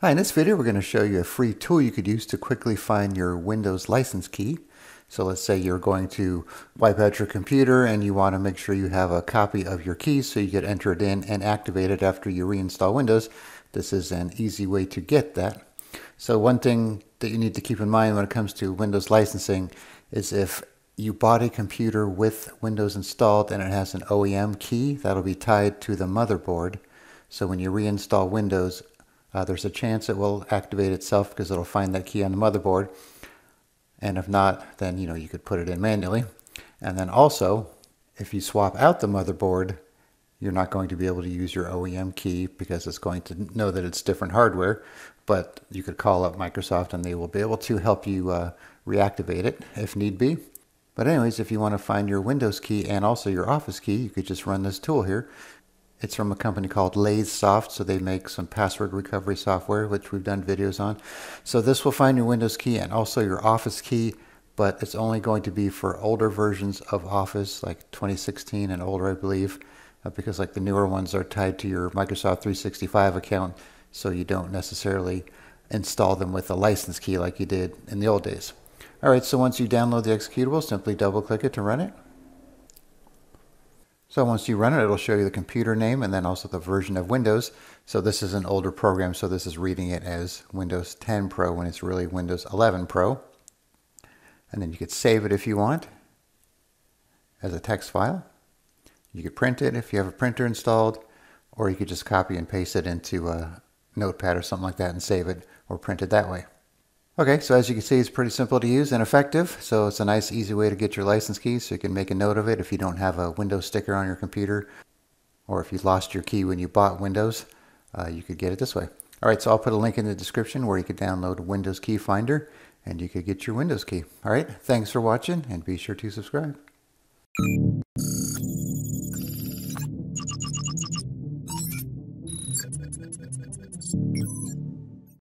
Hi, in this video we're going to show you a free tool you could use to quickly find your Windows license key. So let's say you're going to wipe out your computer and you want to make sure you have a copy of your key so you could enter it in and activate it after you reinstall Windows. This is an easy way to get that. So one thing that you need to keep in mind when it comes to Windows licensing is if you bought a computer with Windows installed and it has an OEM key, that'll be tied to the motherboard. So when you reinstall Windows, there's a chance it will activate itself because it'll find that key on the motherboard, and if not, then you could put it in manually. And then also, if you swap out the motherboard, you're not going to be able to use your OEM key because it's going to know that it's different hardware, but you could call up Microsoft and they will be able to help you reactivate it if need be. But anyways, if you want to find your Windows key and also your Office key, you could just run this tool here. It's from a company called Lazesoft, so they make some password recovery software, which we've done videos on. So this will find your Windows key and also your Office key, but it's only going to be for older versions of Office, like 2016 and older, I believe, because like the newer ones are tied to your Microsoft 365 account, so you don't necessarily install them with a license key like you did in the old days. All right, so once you download the executable, simply double-click it to run it. So once you run it, it'll show you the computer name and then also the version of Windows. So this is an older program, so this is reading it as Windows 10 Pro when it's really Windows 11 Pro. And then you could save it if you want as a text file. You could print it if you have a printer installed, or you could just copy and paste it into a notepad or something like that and save it or print it that way. Okay, so as you can see, it's pretty simple to use and effective. So it's a nice, easy way to get your license key, so you can make a note of it if you don't have a Windows sticker on your computer, or if you lost your key when you bought Windows, you could get it this way. All right, so I'll put a link in the description where you could download Windows Key Finder and you could get your Windows key. All right, thanks for watching and be sure to subscribe.